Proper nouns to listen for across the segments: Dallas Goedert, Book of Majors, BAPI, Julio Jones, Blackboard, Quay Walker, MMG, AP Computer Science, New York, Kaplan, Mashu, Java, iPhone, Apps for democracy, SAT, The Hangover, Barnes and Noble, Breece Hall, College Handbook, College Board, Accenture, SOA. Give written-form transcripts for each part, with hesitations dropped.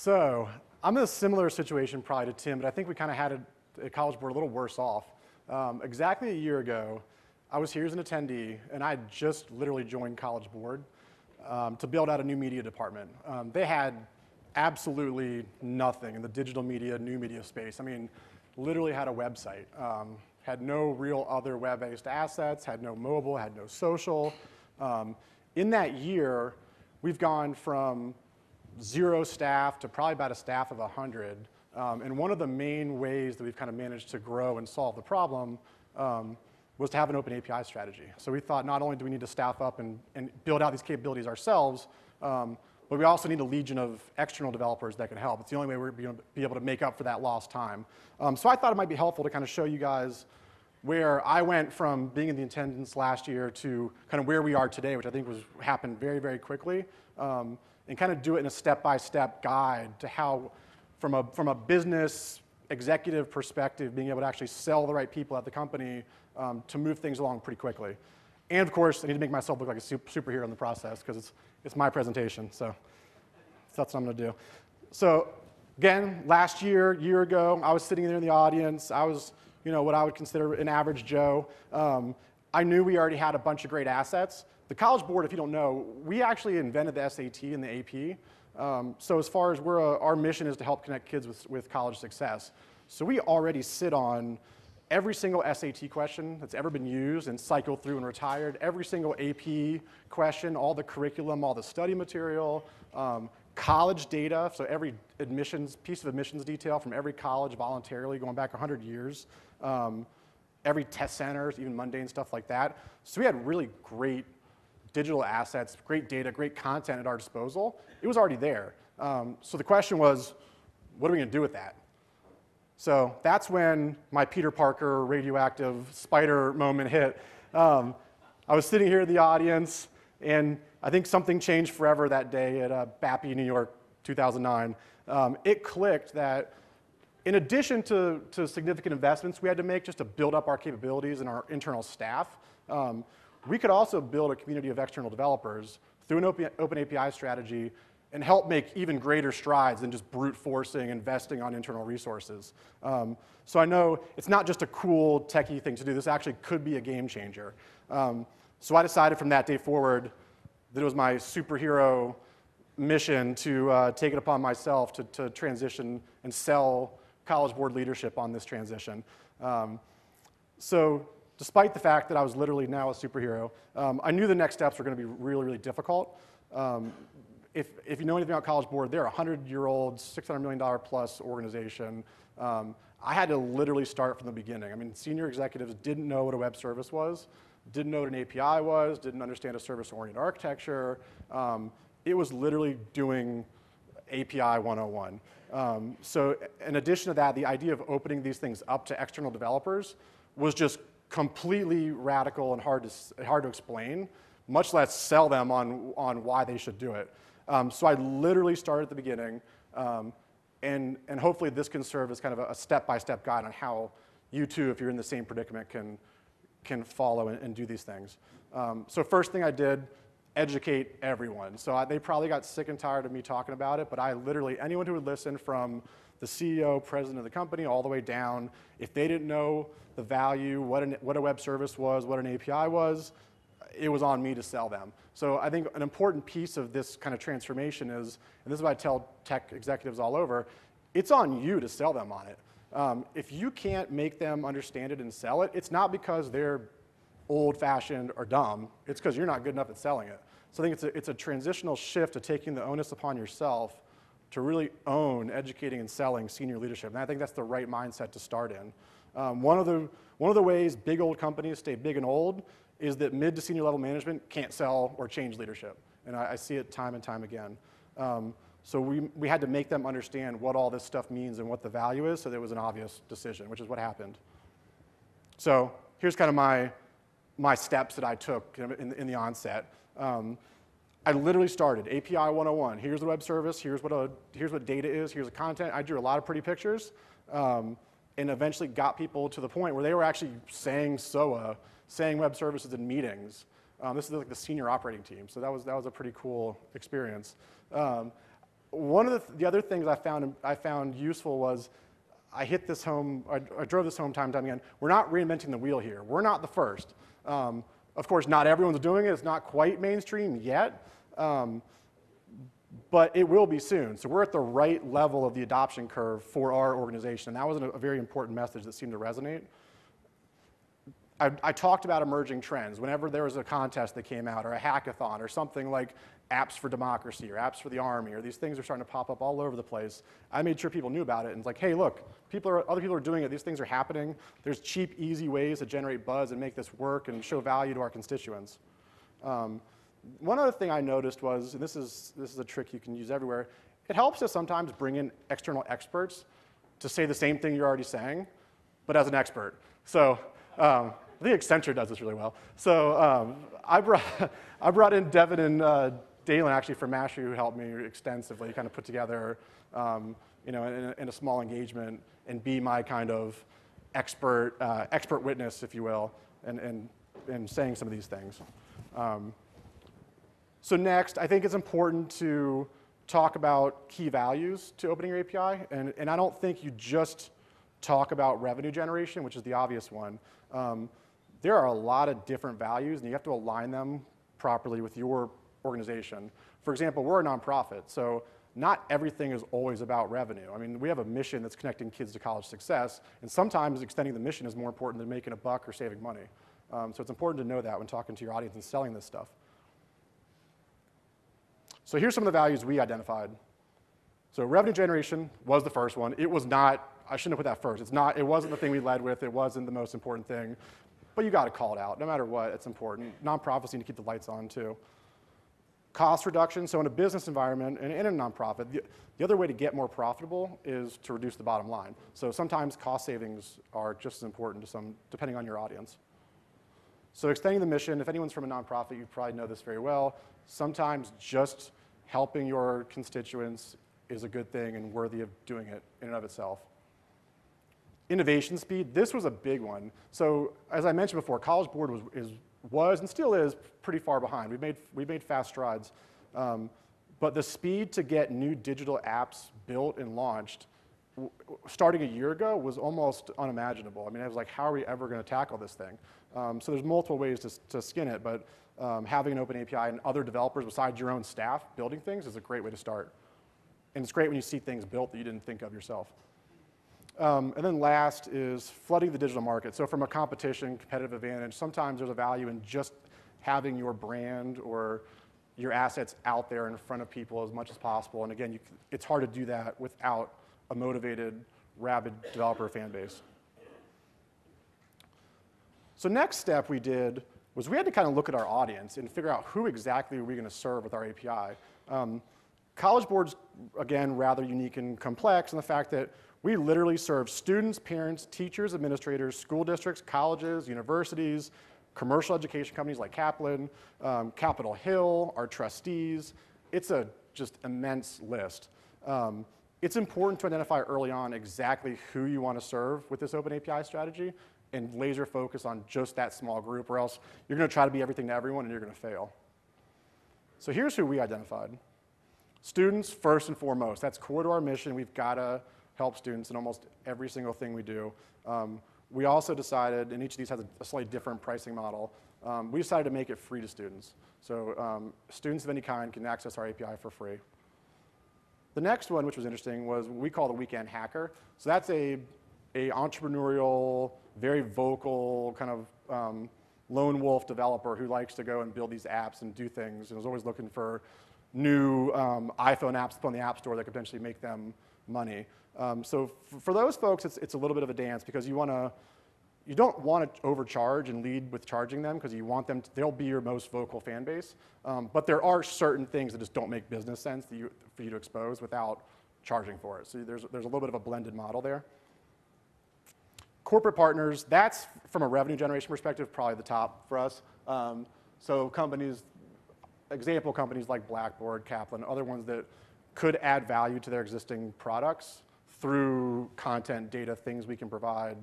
So I'm in a similar situation probably to Tim, but I think we kind of had a College Board a little worse off. Exactly a year ago, I was here as an attendee, and I had just literally joined College Board to build out a new media department. They had absolutely nothing in the digital media, new media space. I mean, literally had a website, had no real other web-based assets, had no mobile, had no social. In that year, we've gone from 0 staff to probably about a staff of 100. And one of the main ways that we've kind of managed to grow and solve the problem was to have an open API strategy. So we thought not only do we need to staff up and build out these capabilities ourselves, but we also need a legion of external developers that can help. It's the only way we're going to be able to make up for that lost time. So I thought it might be helpful to kind of show you guys where I went from being in the attendance last year to kind of where we are today, which I think happened very, very quickly, and kind of do it in a step-by-step guide to how, from a business executive perspective, being able to actually sell the right people at the company to move things along pretty quickly. And of course, I need to make myself look like a superhero in the process, because it's my presentation, so that's what I'm going to do. So again, last year ago, I was sitting there in the audience. I was, you know, what I would consider an average Joe. I knew we already had a bunch of great assets. The College Board, if you don't know, we actually invented the SAT and the AP. So as far as our mission is to help connect kids with college success. So we already sit on every single SAT question that's ever been used and cycled through and retired, every single AP question, all the curriculum, all the study material, college data, so every piece of admissions detail from every college voluntarily going back 100 years, every test center, even mundane stuff like that. So we had really great digital assets, great data, great content at our disposal. It was already there. So the question was, what are we going to do with that? So that's when my Peter Parker radioactive spider moment hit. I was sitting here in the audience, and I think something changed forever that day at BAPI, New York, 2009. It clicked that in addition to significant investments we had to make just to build up our capabilities and our internal staff, we could also build a community of external developers through an open API strategy and help make even greater strides than just brute forcing, investing on internal resources. So I know it's not just a cool techie thing to do. This actually could be a game changer. So I decided from that day forward that it was my superhero mission to take it upon myself to transition and sell College Board leadership on this transition. So despite the fact that I was literally now a superhero, I knew the next steps were going to be really, really difficult. If you know anything about College Board, they're a 100-year-old, $600 million plus organization. I had to literally start from the beginning. I mean, senior executives didn't know what a web service was, didn't know what an API was, didn't understand a service-oriented architecture. It was literally doing API 101. So in addition to that, the idea of opening these things up to external developers was just completely radical and hard to explain, much less sell them on why they should do it. So I literally started at the beginning, and hopefully this can serve as kind of a step-by-step guide on how you too, if you're in the same predicament, can follow and do these things. So first thing I did, educate everyone. So they probably got sick and tired of me talking about it, but I literally, anyone who would listen from the CEO, president of the company, all the way down, if they didn't know the value, what a web service was, what an API was, it was on me to sell them. So I think an important piece of this kind of transformation is, and this is what I tell tech executives all over, it's on you to sell them on it. If you can't make them understand it and sell it, it's not because they're old-fashioned or dumb. It's because you're not good enough at selling it. So I think it's a transitional shift to taking the onus upon yourself to really own educating and selling senior leadership. And I think that's the right mindset to start in. One of the ways big old companies stay big and old is that mid to senior level management can't sell or change leadership. And I see it time and time again. So we had to make them understand what all this stuff means and what the value is, so there was an obvious decision, which is what happened. So here's kind of my steps that I took in the onset. I literally started API 101. Here's the web service, here's what data is, here's the content. I drew a lot of pretty pictures, and eventually got people to the point where they were actually saying SOA, saying web services in meetings. This is like the senior operating team, so that was a pretty cool experience. One of the other things I found useful was I hit this home, I drove this home time and time again. We're not reinventing the wheel here. We're not the first. Of course, not everyone's doing it. It's not quite mainstream yet, but it will be soon. So we're at the right level of the adoption curve for our organization. And that was a very important message that seemed to resonate. I talked about emerging trends. Whenever there was a contest that came out or a hackathon or something like Apps for Democracy or Apps for the Army or these things are starting to pop up all over the place, I made sure people knew about it and was like, hey, look, other people are doing it. These things are happening. There's cheap, easy ways to generate buzz and make this work and show value to our constituents. One other thing I noticed was, and this is a trick you can use everywhere, it helps to sometimes bring in external experts to say the same thing you're already saying, but as an expert. So I think Accenture does this really well. So I brought in Devin and Dalen actually from Mashu, who helped me extensively kind of put together, you know, in a small engagement and be my kind of expert witness, if you will, and saying some of these things. So next, I think it's important to talk about key values to opening your API. And I don't think you just talk about revenue generation, which is the obvious one. There are a lot of different values, and you have to align them properly with your organization. For example, we're a nonprofit, so not everything is always about revenue. I mean, we have a mission that's connecting kids to college success, and sometimes extending the mission is more important than making a buck or saving money. So it's important to know that when talking to your audience and selling this stuff. So here's some of the values we identified. So revenue generation was the first one. It was not, I shouldn't have put that first. It's not, it wasn't the thing we led with. It wasn't the most important thing. But you got to call it out. No matter what, it's important. Nonprofits need to keep the lights on, too. Cost reduction. So in a business environment and in a nonprofit, the other way to get more profitable is to reduce the bottom line. So sometimes cost savings are just as important to some, depending on your audience. So extending the mission. If anyone's from a nonprofit, you probably know this very well. Sometimes just helping your constituents is a good thing and worthy of doing it in and of itself. Innovation speed, this was a big one. So as I mentioned before, College Board was and still is pretty far behind. We've made fast strides. But the speed to get new digital apps built and launched starting a year ago was almost unimaginable. I mean, I was like, how are we ever going to tackle this thing? So there's multiple ways to skin it, but having an open API and other developers besides your own staff building things is a great way to start. And it's great when you see things built that you didn't think of yourself. And then last is flooding the digital market. So from a competitive advantage, sometimes there's a value in just having your brand or your assets out there in front of people as much as possible. And again, it's hard to do that without a motivated, rabid developer fan base. So next step we did was we had to kind of look at our audience and figure out who exactly are we going to serve with our API. College Board's, again, rather unique and complex in the fact that we literally serve students, parents, teachers, administrators, school districts, colleges, universities, commercial education companies like Kaplan, Capitol Hill, our trustees. It's a just immense list. It's important to identify early on exactly who you want to serve with this open API strategy and laser focus on just that small group, or else you're going to try to be everything to everyone and you're going to fail. So here's who we identified. Students first and foremost. That's core to our mission. We've got to help students in almost every single thing we do. We also decided, and each of these has a slightly different pricing model, we decided to make it free to students. So students of any kind can access our API for free. The next one, which was interesting, was what we call the weekend hacker. So that's a entrepreneurial, very vocal kind of lone wolf developer who likes to go and build these apps and do things and is always looking for new iPhone apps to put on the App Store that could potentially make them money. So for those folks, it's a little bit of a dance because you don't want to overcharge and lead with charging them because you want them to, they'll be your most vocal fan base. But there are certain things that just don't make business sense that for you to expose without charging for it. So there's a little bit of a blended model there. Corporate partners, that's from a revenue generation perspective probably the top for us. So companies, example companies like Blackboard, Kaplan, other ones that could add value to their existing products through content, data, things we can provide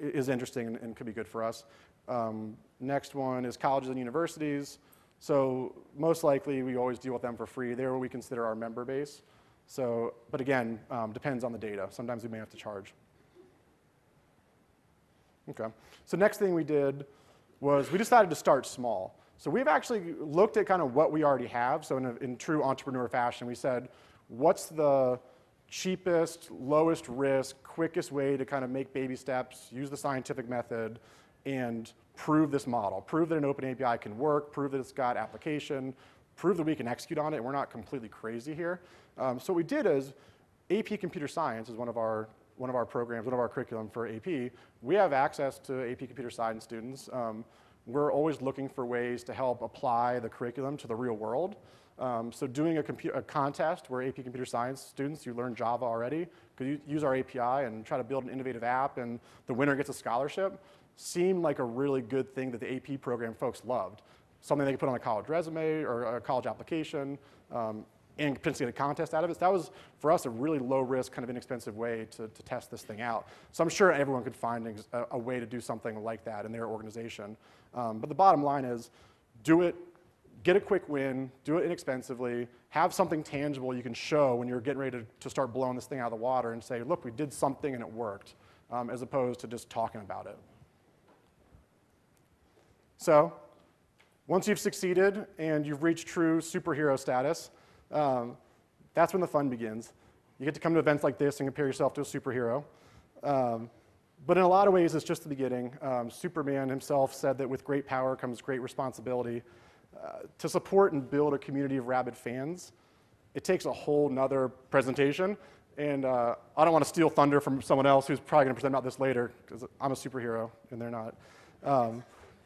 is interesting and could be good for us. Next one is colleges and universities. So most likely, we always deal with them for free. They're what we consider our member base. So, but again, depends on the data. Sometimes we may have to charge. OK. So next thing we did was we decided to start small. So we've actually looked at kind of what we already have. So in true entrepreneur fashion, we said, what's the cheapest, lowest risk, quickest way to kind of make baby steps, use the scientific method, and prove this model, prove that an open API can work, prove that it's got application, prove that we can execute on it. We're not completely crazy here. So what we did is AP Computer Science is one of our programs, one of our curriculum for AP. We have access to AP Computer Science students. We're always looking for ways to help apply the curriculum to the real world. So doing a contest where AP Computer Science students, you learn Java already, could use our API and try to build an innovative app, and the winner gets a scholarship, seemed like a really good thing that the AP program folks loved. Something they could put on a college resume or a college application, and potentially get a contest out of it. So that was, for us, a really low-risk, kind of inexpensive way to test this thing out. So I'm sure everyone could find a way to do something like that in their organization. But the bottom line is, do it, get a quick win, do it inexpensively, have something tangible you can show when you're getting ready to start blowing this thing out of the water and say, look, we did something and it worked, as opposed to just talking about it. So once you've succeeded and you've reached true superhero status, that's when the fun begins. You get to come to events like this and compare yourself to a superhero. But in a lot of ways, it's just the beginning. Superman himself said that with great power comes great responsibility. To support and build a community of rabid fans, it takes a whole nother presentation. And I don't want to steal thunder from someone else who's probably going to present about this later, because I'm a superhero and they're not.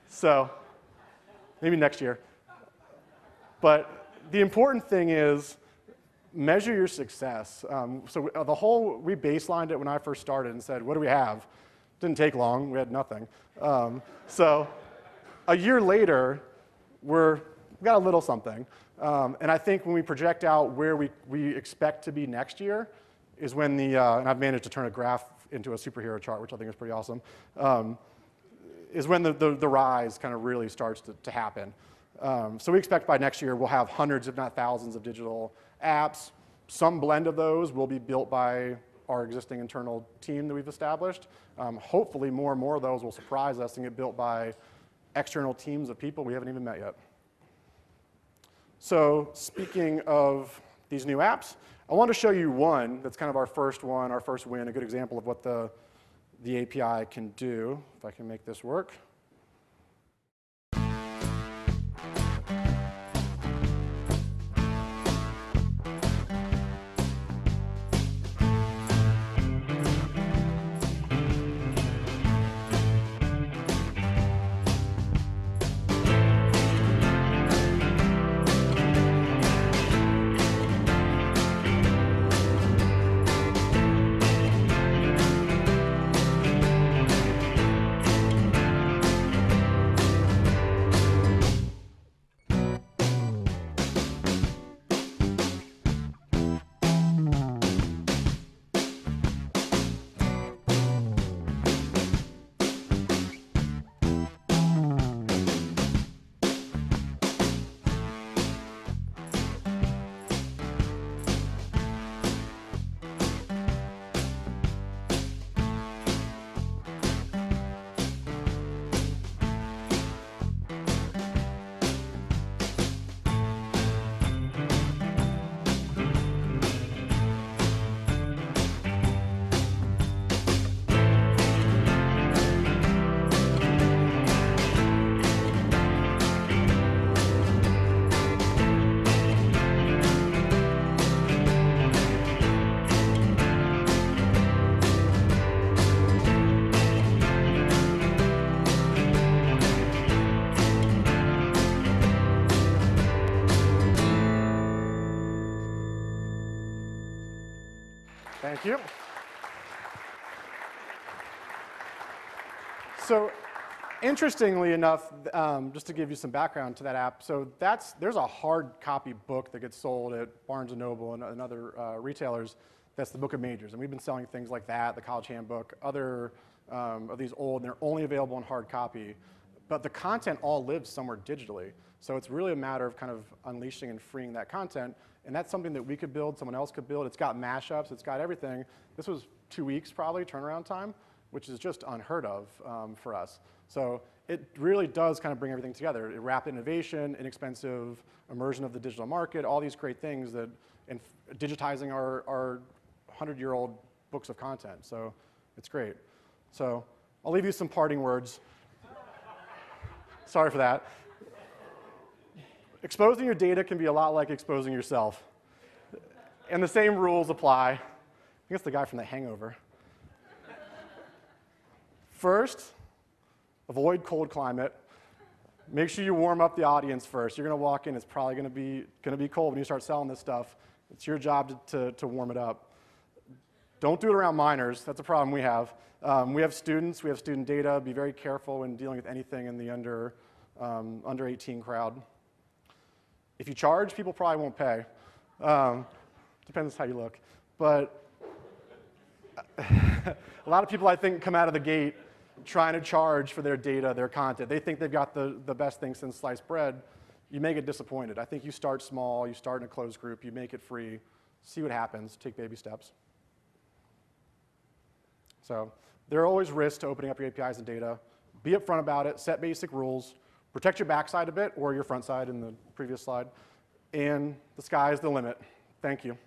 So maybe next year. But the important thing is measure your success. So we baselined it when I first started and said, what do we have? Didn't take long. We had nothing. So a year later, we've got a little something. And I think when we project out where we expect to be next year is when and I've managed to turn a graph into a superhero chart, which I think is pretty awesome, is when the rise kind of really starts to happen. So we expect by next year we'll have hundreds, if not thousands, of digital apps. Some blend of those will be built by our existing internal team that we've established. Hopefully more and more of those will surprise us and get built by external teams of people we haven't even met yet. So speaking of these new apps, I want to show you one that's kind of our first win, a good example of what the API can do, if I can make this work. Thank you. So interestingly enough, just to give you some background to that app, so there's a hard copy book that gets sold at Barnes and Noble and other retailers. That's the Book of Majors. And we've been selling things like that, the College Handbook, other of these old, and they're only available in hard copy. But the content all lives somewhere digitally. So it's really a matter of kind of unleashing and freeing that content. And that's something that we could build, someone else could build. It's got mashups, it's got everything. This was 2 weeks probably turnaround time, which is just unheard of for us. So it really does kind of bring everything together. Rapid innovation, inexpensive immersion of the digital market, all these great things that, and digitizing our 100-year-old books of content. So it's great. So I'll leave you some parting words. Sorry for that. Exposing your data can be a lot like exposing yourself. And the same rules apply. I think it's the guy from The Hangover. First, avoid cold climate. Make sure you warm up the audience first. You're going to walk in. It's probably going to be cold when you start selling this stuff. It's your job to warm it up. Don't do it around minors. That's a problem we have. We have students. We have student data. Be very careful when dealing with anything in the under 18 crowd. If you charge, people probably won't pay. Depends how you look. But a lot of people, I think, come out of the gate trying to charge for their data, their content. They think they've got the best thing since sliced bread. You may get disappointed. I think you start small. You start in a closed group. You make it free. See what happens. Take baby steps. So there are always risks to opening up your APIs and data. Be upfront about it. Set basic rules. Protect your backside a bit, or your front side in the previous slide. And the sky is the limit. Thank you.